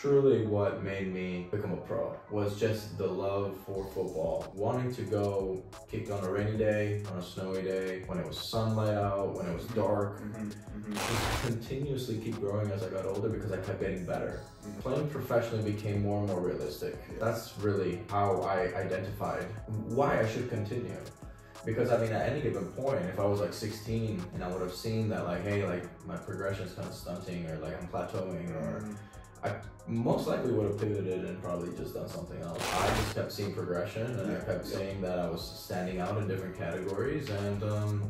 truly what made me become a pro was just the love for football. Wanting to go kick on a rainy day, on a snowy day, when it was sunlight out, when it was dark. Just continuously keep growing as I got older because I kept getting better. Playing professionally became more and more realistic. That's really how I identified why I should continue. Because I mean, at any given point, if I was like 16 and I would have seen that like, hey, like my progression is kind of stunting, or like I'm plateauing, or I most likely would have pivoted and probably just done something else. I just kept seeing progression, and I kept seeing that I was standing out in different categories, and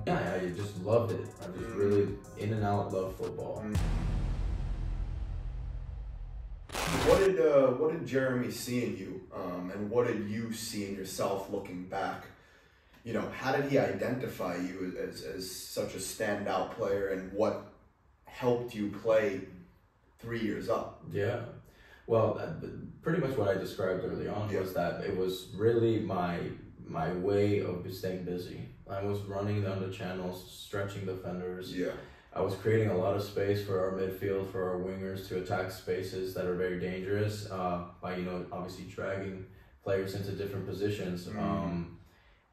yeah, I just loved it. I just really in and out love football. What did Jeremy see in you, and what did you see in yourself looking back? You know, how did he identify you as such a standout player, and what helped you play 3 years up? Yeah, well, pretty much what I described early on was that it was really my way of staying busy. I was running down the channels, stretching defenders. Yeah, I was creating a lot of space for our midfield, for our wingers to attack spaces that are very dangerous by, you know, obviously dragging players into different positions.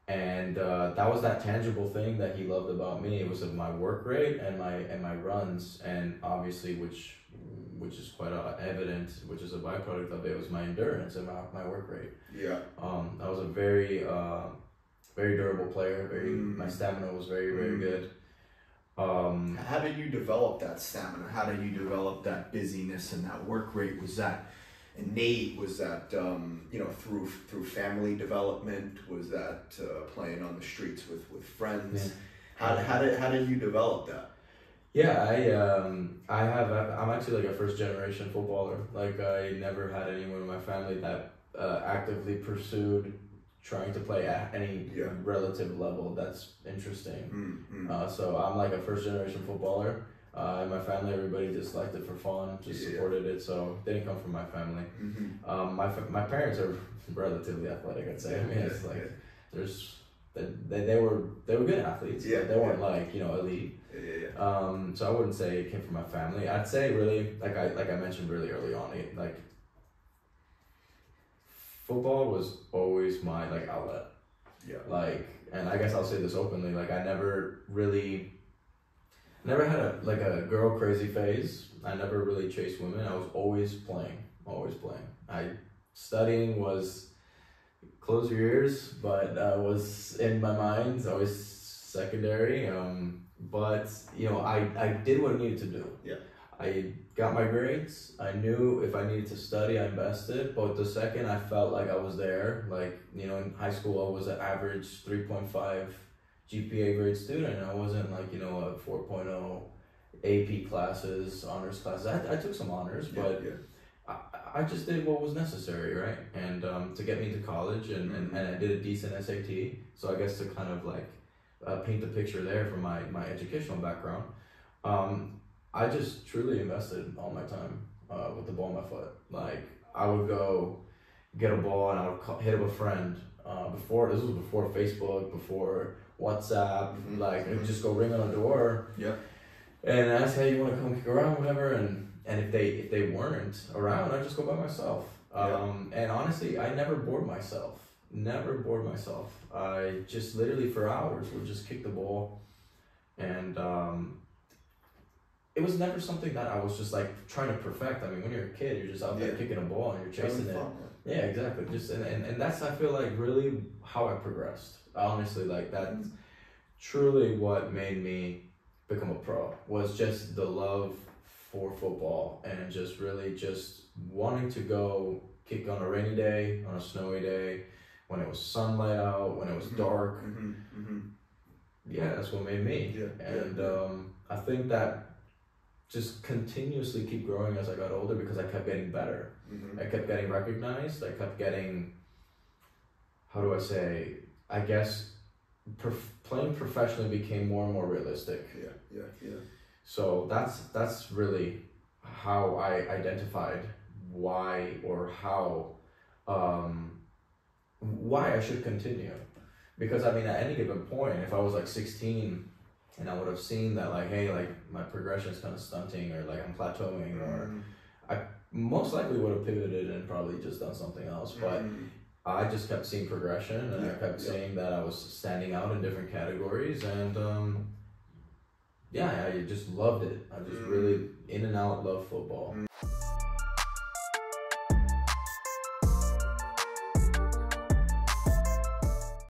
And that was that tangible thing that he loved about me. It was my work rate and my runs, and obviously which is quite evident, which is a byproduct of it, was my endurance and my work rate. Yeah. I was a very very durable player. My stamina was very good. How did you develop that stamina? How did you develop that busyness and that work rate? Was that innate? Was that you know, through family development? Was that playing on the streets with friends? Yeah. How did you develop that? Yeah, I'm actually like a first generation footballer. Like, I never had anyone in my family that actively pursued trying to play at any relative level. That's interesting. So I'm like a first generation footballer. In my family, everybody just liked it for fun, just supported it, so it didn't come from my family. My parents are relatively athletic, I'd say. I mean, it's like they were good athletes. Yeah, they weren't like, you know, elite. So I wouldn't say it came from my family. I'd say really, like I mentioned really early on, like football was always my like outlet. Yeah. Like, and I guess I'll say this openly, like I never really. Never had a girl crazy phase. I never really chased women. I was always playing, always playing. Studying was, close your ears, but was in my mind, always secondary. But you know, I did what I needed to do. Yeah. I got my grades. I knew if I needed to study, I invested. But the second I felt like I was there, like, you know, in high school I was an average 3.5. GPA grade student. I wasn't like, you know, a 4.0 AP classes, honors classes. I took some honors, but I just did what was necessary, right? And to get me to college, and I did a decent SAT. So I guess to kind of like paint the picture there for my educational background, I just truly invested all my time with the ball in my foot. Like, I would go get a ball and I would hit up a friend. This was before Facebook, before WhatsApp, like, it would just go ring on the door, and ask, hey, you want to come kick around, whatever, and if they weren't around, I'd just go by myself. And honestly, I never bored myself. I just literally for hours would just kick the ball, and it was never something that I was just like trying to perfect. I mean, when you're a kid, you're just out there kicking a ball and you're chasing it. Yeah, exactly. Just and that's, I feel like, really how I progressed. Honestly, like, that's truly what made me become a pro, was just the love for football, and just really just wanting to go kick on a rainy day, on a snowy day, when it was sunlight out, when it was dark. Yeah, that's what made me. And I think that just continuously keep growing as I got older because I kept getting better. I kept getting recognized. I kept getting, how do I say, I guess playing professionally became more and more realistic. So that's really how I identified why, or how why I should continue. Because I mean, at any given point, if I was like 16 and I would have seen that like, hey, like my progression is kind of stunting, or like I'm plateauing, or I most likely would have pivoted and probably just done something else, but I just kept seeing progression, and I kept seeing that I was standing out in different categories, and yeah, I just loved it. I just really in and out love football.